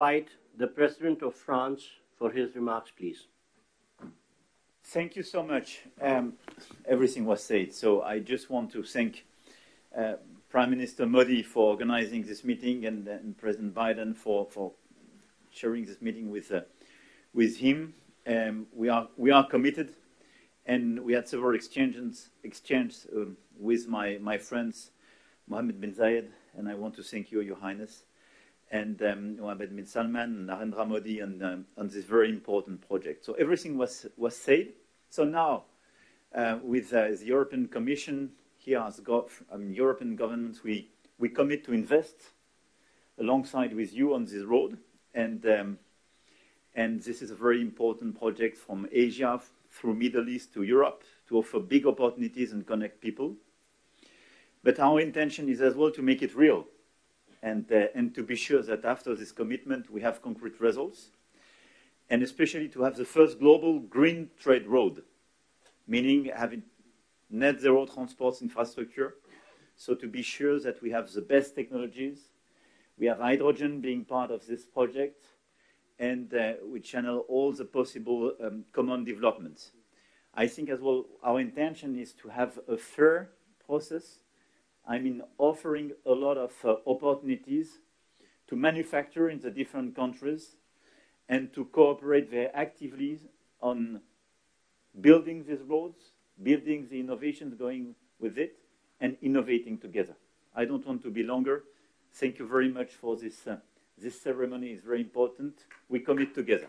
Invite the President of France for his remarks, please. Thank you so much. Everything was said, so I just want to thank Prime Minister Modi for organizing this meeting and President Biden for sharing this meeting with him. We are committed, and we had several exchanges with my friends Mohammed bin Zayed, and I want to thank you, Your Highness, and Mohammed bin Salman and Narendra Modi on this very important project. So everything was said. So now, with the European Commission, here as European governments, we commit to invest alongside with you on this road, and this is a very important project from Asia through Middle East to Europe to offer big opportunities and connect people. But our intention is as well to make it real, and to be sure that after this commitment we have concrete results, and especially to have the first global green trade road, meaning having net zero transport infrastructure, so to be sure that we have the best technologies. We have hydrogen being part of this project, and we channel all the possible common developments. I think as well our intention is to have a fair process, I mean offering a lot of opportunities to manufacture in the different countries and to cooperate very actively on building these roads, building the innovations going with it, and innovating together. I don't want to be longer. Thank you very much for this. This ceremony is very important. We commit together.